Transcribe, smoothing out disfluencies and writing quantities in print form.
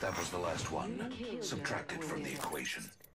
That was the last one. Subtracted from the equation.